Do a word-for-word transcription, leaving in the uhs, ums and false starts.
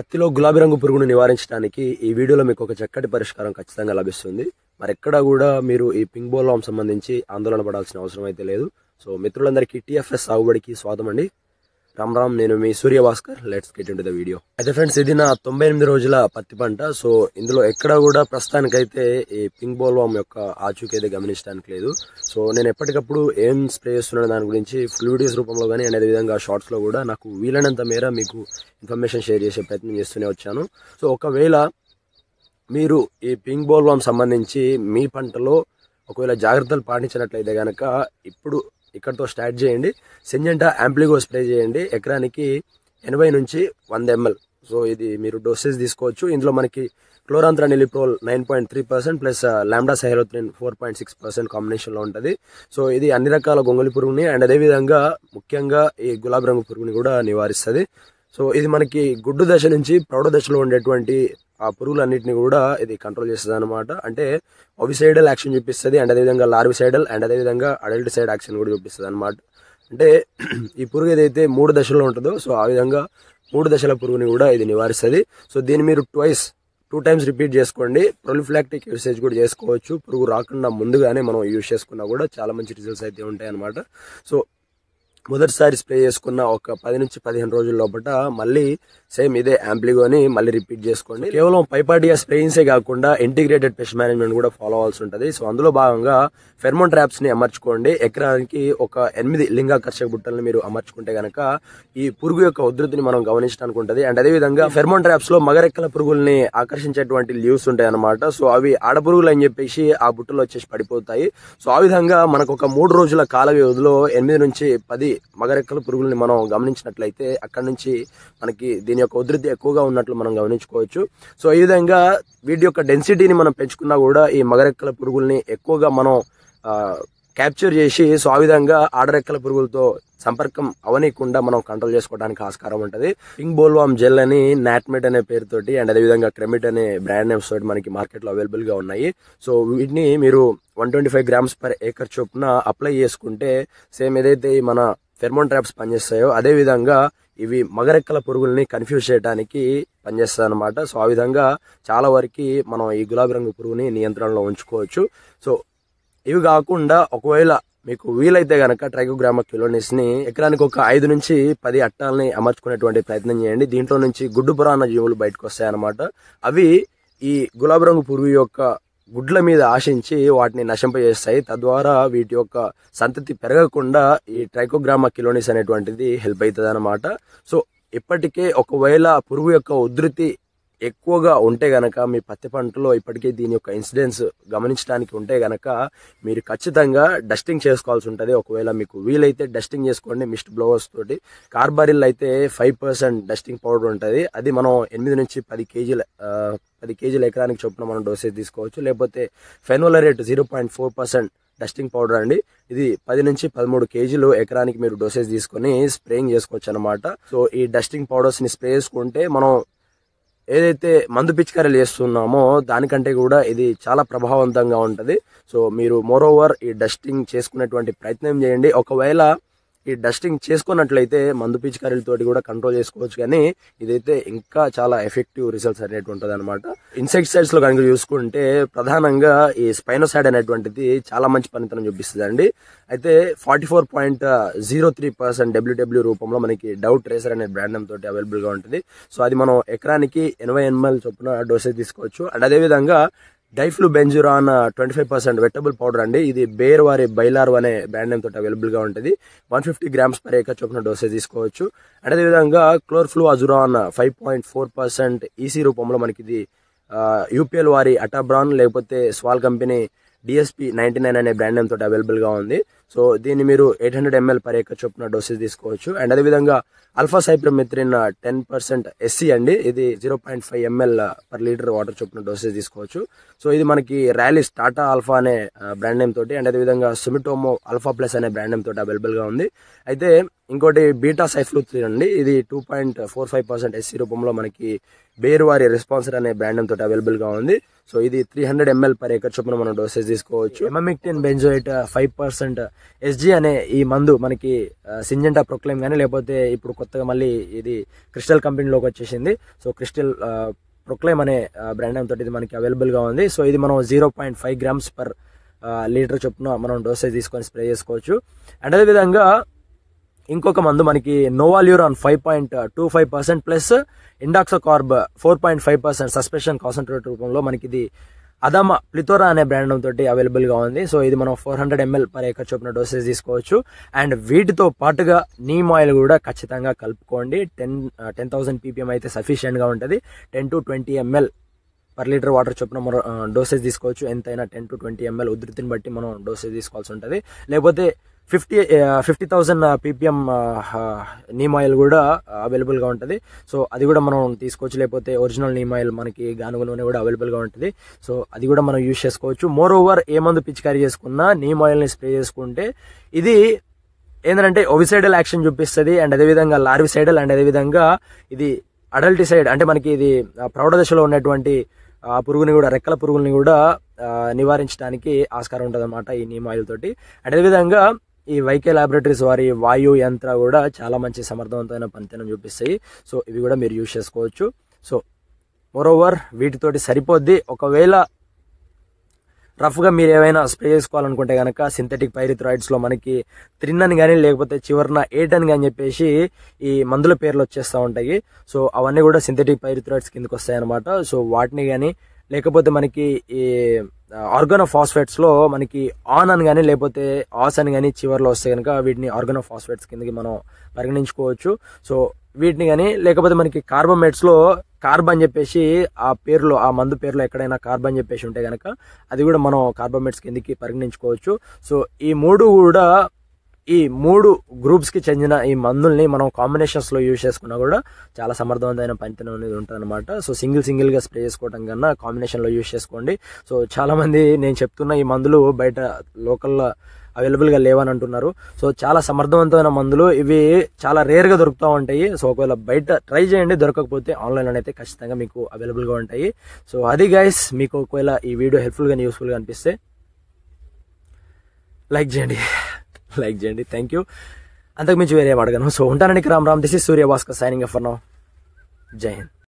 పత్తిలో గులాబీ రంగు పురుగును నివారించడానికి ఈ వీడియోలో మీకు ఒక చక్కటి పరిష్కారం ఖచ్చితంగా లభిస్తుంది. మరెక్కడా కూడా మీరు ఈ పింక్ బోల్వామ్ సంబంధించి ఆందోళన పడాల్సిన అవసరం అయితే లేదు. సో మిత్రులందరికీ టీఎఫ్ఎస్ సాగుబడికి స్వాగతం అండి. రామ్ రామ్, నేను మీ Suryabhaskar. Let's get into the video. అయితే ఫ్రెండ్స్, ఇది నా తొంభై ఎనిమిది రోజుల పత్తి పంట. సో ఇందులో ఎక్కడా కూడా ప్రస్తుతానికైతే ఈ పింక్ బోల్వామ్ యొక్క ఆచూకీ అయితే గమనించడానికి లేదు. సో నేను ఎప్పటికప్పుడు ఏం స్ప్రే చేస్తున్నా దాని గురించి ఫుల్ వీడియోస్ రూపంలో కానీ అండ్ అదేవిధంగా షార్ట్స్లో కూడా నాకు వీలైనంత మేర మీకు ఇన్ఫర్మేషన్ షేర్ చేసే ప్రయత్నం చేస్తూనే వచ్చాను. సో ఒకవేళ మీరు ఈ పింక్ బోల్వామ్ సంబంధించి మీ పంటలో ఒకవేళ జాగ్రత్తలు పాటించినట్లయితే కనుక ఇప్పుడు ఇక్కడతో స్టార్ట్ చేయండి. సింజెంటా యాంప్లిగో స్ప్రే చేయండి ఎకరానికి ఎనభై నుంచి వంద ఎంఎల్. సో ఇది మీరు డోసేజ్ తీసుకోవచ్చు. ఇందులో మనకి chlorantraniliprole nine point three percent plus lambda cyhalothrin four point six percent కాంబినేషన్లో ఉంటుంది. సో ఇది అన్ని రకాల గొంగలి పురుగుని అండ్ అదేవిధంగా ముఖ్యంగా ఈ గులాబీ రంగు పురుగుని కూడా నివారిస్తుంది. సో ఇది మనకి గుడ్డు దశ నుంచి ప్రౌఢ దశలో ఉండేటువంటి ఆ పురుగులన్నింటినీ కూడా ఇది కంట్రోల్ చేస్తుంది అనమాట. అంటే ఆవిసైడల్ యాక్షన్ చూపిస్తుంది అండ్ అదేవిధంగా లార్విసైడల్ అండ్ అదేవిధంగా అడల్ట్ సైడ్ యాక్షన్ కూడా చూపిస్తుంది అనమాట. అంటే ఈ పురుగు ఏదైతే మూడు దశలో ఉంటుందో సో ఆ విధంగా మూడు దశల పురుగుని కూడా ఇది నివారిస్తుంది. సో దీన్ని మీరు ట్వైస్ టూ టైమ్స్ రిపీట్ చేసుకోండి. ప్రొలిఫ్లాక్టిక్ యూసేజ్ కూడా చేసుకోవచ్చు. పురుగు రాకుండా ముందుగానే మనం యూజ్ చేసుకున్నా కూడా చాలా మంచి రిజల్ట్స్ అయితే ఉంటాయి అనమాట. సో మొదటిసారి స్ప్రే చేసుకున్న ఒక పది నుంచి పదిహేను రోజుల లోపల మళ్ళీ సేమ్ ఇదే యాంప్లిగోని మళ్ళీ రిపీట్ చేసుకోండి. కేవలం పైపాటిగా స్ప్రేయింగ్సే కాకుండా ఇంటిగ్రేటెడ్ పెస్ట్ మేనేజ్మెంట్ కూడా ఫాలో అవ్వాల్సి ఉంటుంది. సో అందులో భాగంగా ఫెర్మోన్ ట్రాప్స్ ని అమర్చుకోండి. ఎకరానికి ఒక ఎనిమిది లింగాకర్షక బుట్టలను మీరు అమర్చుకుంటే గనక ఈ పురుగు యొక్క ఉధృతిని మనం గమనించడానికి ఉంటుంది. అండ్ అదేవిధంగా ఫెర్మోన్ ట్రాప్స్ లో మగరెక్కల పురుగుల్ని ఆకర్షించేటువంటి లీవ్స్ ఉంటాయి అనమాట. సో అవి ఆడపురుగులు అని చెప్పేసి ఆ బుట్టలో వచ్చేసి పడిపోతాయి. సో ఆ విధంగా మనకు ఒక మూడు రోజుల కాల వ్యవధిలో ఎనిమిది నుంచి పది మగరెక్కల పురుగుల్ని మనం గమనించినట్లయితే అక్కడ నుంచి మనకి దీని యొక్క ఉధృతి ఎక్కువగా ఉన్నట్లు మనం గమనించుకోవచ్చు. సో ఈ విధంగా వీటి యొక్క డెన్సిటీని మనం పెంచుకున్నా కూడా ఈ మగరెక్కల పురుగుల్ని ఎక్కువగా మనం క్యాప్చర్ చేసి సో ఆ విధంగా ఆడరెక్కల పురుగులతో సంపర్కం అవనీయకుండా మనం కంట్రోల్ చేసుకోవడానికి ఆస్కారం ఉంటుంది. పింక్ బోల్వామ్ జెల్ అని నాట్మెట్ అనే పేరుతోటి అండ్ అదేవిధంగా క్రెమిట్ అనే బ్రాండ్ నేమ్స్ తోటి మనకి మార్కెట్లో అవైలబుల్గా ఉన్నాయి. సో వీటిని మీరు one twenty five grams per acre చొప్పున అప్లై చేసుకుంటే సేమ్ ఏదైతే మన ఫెర్మోన్ ట్రాప్స్ పనిచేస్తాయో అదేవిధంగా ఇవి మగరెక్కల పురుగుల్ని కన్ఫ్యూజ్ చేయడానికి పనిచేస్తుంది అనమాట. సో ఆ విధంగా చాలా వరకు మనం ఈ గులాబీ రంగు పురుగుని నియంత్రణలో ఉంచుకోవచ్చు. సో ఇవి కాకుండా ఒకవేళ మీకు వీలైతే గనక ట్రైకోగ్రామ కిలోనిస్ ని ఎకరానికి ఒక ఐదు నుంచి పది అట్టాలని అమర్చుకునేటువంటి ప్రయత్నం చేయండి. దీంట్లో నుంచి గుడ్డు పురాణ జీవులు బయటకు వస్తాయన్నమాట. అవి ఈ గులాబీ రంగు పురుగు యొక్క గుడ్ల మీద ఆశించి వాటిని నశింపజేస్తాయి. తద్వారా వీటి యొక్క సంతతి పెరగకుండా ఈ ట్రైకోగ్రామ కిలోనిస్ అనేటువంటిది హెల్ప్ అవుతుంది అనమాట. సో ఇప్పటికే ఒకవేళ పురుగు యొక్క ఉధృతి ఎక్కువగా ఉంటే గనక మీ పత్తి పంటలో ఇప్పటికే దీని యొక్క ఇన్సిడెన్స్ గమనించడానికి ఉంటే గనక మీరు ఖచ్చితంగా డస్టింగ్ చేసుకోవాల్సి ఉంటుంది. ఒకవేళ మీకు వీలైతే డస్టింగ్ చేసుకోండి మిస్ట్ బ్లోవర్స్ తోటి. కార్బారిల్ అయితే ఫైవ్ పర్సెంట్ డస్టింగ్ పౌడర్ ఉంటుంది. అది మనం ఎనిమిది నుంచి పది కేజీల పది కేజీల ఎకరానికి చొప్పున మనం డోసేజ్ తీసుకోవచ్చు. లేకపోతే fenvalerate zero point four percent dusting powder అండి. ఇది పది నుంచి పదమూడు కేజీలు ఎకరానికి మీరు డోసేజ్ తీసుకొని స్ప్రేయింగ్ చేసుకోవచ్చు అనమాట. సో ఈ డస్టింగ్ పౌడర్స్ని స్ప్రే చేసుకుంటే మనం ఏదైతే మందు పిచికారీలు చేస్తున్నామో దానికంటే కూడా ఇది చాలా ప్రభావవంతంగా ఉంటుంది. సో మీరు మోరోవర్ ఈ డస్టింగ్ చేసుకునేటువంటి ప్రయత్నం చేయండి. ఒకవేళ ఈ డస్టింగ్ చేసుకున్నట్లయితే మందు పిచికారీలతోటి కూడా కంట్రోల్ చేసుకోవచ్చు. కానీ ఇదైతే ఇంకా చాలా ఎఫెక్టివ్ రిజల్ట్స్ అనేటు ఉంటుంది అనమాట. ఇన్సెక్టిసైడ్స్ లో కనుక చూసుకుంటే ప్రధానంగా ఈ స్పైనోసైడ్ అనేటువంటిది చాలా మంచి పనితనం చూపిస్తుంది అండి. అయితే forty four point zero three percent W W రూపంలో మనకి డౌట్ ట్రేసర్ అనే బ్రాండ్ నేమ్ తోటి అవైలబుల్ గా ఉంటుంది. సో అది మనం ఎకరానికి ఎనభై ఎంఎల్ చొప్పున డోసేజ్ తీసుకోవచ్చు. అండ్ అదేవిధంగా diflubenzuron twenty five percent wettable powder అండి. ఇది బేర్ వారి బైలార్ అనే బ్రాండ్ నేమ్ తోటి అవైలబుల్గా ఉంటుంది. One fifty grams per acre చొప్పున డోసేజ్ తీసుకోవచ్చు. అండ్ అదేవిధంగా క్లోర్ flu అజురాన్ five point four percent EC రూపంలో మనకి ఇది యూపీఎల్ వారి అటాబ్రాన్ లేకపోతే Swal company DSP ninety nine అనే బ్రాండ్ నేమ్ తోటి అవైలబుల్గా ఉంది. సో దీన్ని మీరు eight hundred ML per acre చొప్పున డోసేజ్ తీసుకోవచ్చు. అండ్ అదేవిధంగా alpha cypermethrin ten percent SC అండి. ఇది zero point five ML per litre water చొప్పున డోసేజ్ తీసుకోవచ్చు. సో ఇది మనకి ర్యాలీస్ టాటా అల్ఫా అనే బ్రాండ్ నేమ్ తోటి అండ్ అదేవిధంగా సుమిటోమో అల్ఫా ప్లస్ అనే బ్రాండ్ నేమ్ తోటి అవైలబుల్గా ఉంది. అయితే ఇంకోటి బీటా సైఫ్లూత్రిన్ అండి. ఇది two point four five percent SC రూపంలో మనకి Bearware response and brand available. So, this is three hundred milliliters per acre chopna dosage. Emamectin Benzoate five percent S G and this mandu manaki Syngenta Proclaim gaani lepote ippudu kottaga malli idi Crystal company logo vachesindi. So Crystal uh, Proclaim ane uh, brand name toti manaki available ga undi. So, this is zero point five grams per uh, liter chopna manam dosage iscon spray chesukochu. And ade vidhanga inkoka mandu manaki Novaluron five point two five percent plus Indoxacarb four point five percent suspension concentrate rupamlo manaki idi Adama Plethora ane brand toti available ga undi. So idi manam four hundred milliliters per acre chopna dosage iskochu and veetito patuga neem oil kuda kachithanga kalpukondi. ten thousand ppm aithe sufficient ga untadi. ten to twenty milliliters per liter water chopna uh, dosage iskochu entaina ten to twenty milliliters udrithin batti manam dosage iskolsu untadi. Lepothe fifty thousand uh, ppm uh, uh, neem oil kuda uh, available ga untadi. So adi kuda manam teesukochu lepothe original neem oil manaki ganuga nune kuda available ga untadi. So adi kuda manam use chesukochu. Moreover e mandu pichkari chesukunna neem oil ni spray chesukunte idi endante ovicidal action chupistadi and ade vidhanga larvicidal and ade vidhanga idi adulticide ante manaki idi pravada dashalo unnatuvanti Uh, puruguni kuda rekkala purugulni kuda uh, nivarinchadaniki ఆస్కారం ఉంటదన్నమాట ఈ neem oil తోటి. అదే విధంగా ఈ YK laboratories వారి వాయు యంత్ర కూడా చాలా మంచి సమర్థవంతమైన పంతనం చూపిస్తాయి. సో ఇవి కూడా మీరు యూస్ చేసుకోవచ్చు. సో మోర్ ఓవర్ వీటితోటి సరిపోద్ది. ఒకవేళ రఫ్గా మీరు ఏమైనా స్ప్రే చేసుకోవాలనుకుంటే గనక సింథటిక్ పైరిథ్రాయిడ్స్లో మనకి త్రిన్నని కానీ లేకపోతే చివరిన ఎయిట్ అని కానీ చెప్పేసి ఈ మందుల పేర్లు వచ్చేస్తూ ఉంటాయి. సో అవన్నీ కూడా సింథటిక్ పైరిథ్రాయిడ్స్ కిందకి వస్తాయన్నమాట. సో వాటిని కానీ లేకపోతే మనకి ఈ ఆర్గానోఫాస్ఫేట్స్లో మనకి ఆన్ అని కానీ లేకపోతే ఆస్ అని కానీ చివరిలో వస్తే కనుక వీటిని ఆర్గానోఫాస్ఫేట్స్ కిందకి మనం పరిగణించుకోవచ్చు. సో వీటిని కానీ లేకపోతే మనకి కార్బమేట్స్లో కార్బ్ అని చెప్పేసి ఆ పేర్లో ఆ మందు పేర్లో ఎక్కడైనా కార్బ్ అని చెప్పేసి ఉంటే కనుక అది కూడా మనం కార్బమేట్స్ కిందకి పరిగణించుకోవచ్చు. సో ఈ మూడు కూడా ఈ మూడు గ్రూప్స్కి చెందిన ఈ మందుల్ని మనం కాంబినేషన్స్లో యూజ్ చేసుకున్నా కూడా చాలా సమర్థవంతమైన పనితనం అనేది ఉంటుందన్నమాట. సో సింగిల్ సింగిల్గా స్ప్రే చేసుకోవడం కన్నా కాంబినేషన్లో యూజ్ చేసుకోండి. సో చాలామంది నేను చెప్తున్న ఈ మందులు బయట లోకల్లో అవైలబుల్గా లేవని అంటున్నారు. సో చాలా సమర్థవంతమైన మందులు ఇవి, చాలా రేర్గా దొరుకుతూ ఉంటాయి. సో ఒకవేళ బయట ట్రై చేయండి, దొరకకపోతే ఆన్లైన్లో అయితే ఖచ్చితంగా మీకు అవైలబుల్గా ఉంటాయి. సో అది గైస్, మీకు ఒకవేళ ఈ వీడియో హెల్ప్ఫుల్గా యూస్ఫుల్గా అనిపిస్తే లైక్ చేయండి లైక్ చేయండి థ్యాంక్ యూ. అంతకు మించి వేరే అడగను. సో ఉంటానండి. Ram Ram. This is Suryabhaskar signing up for now. Jai Hind.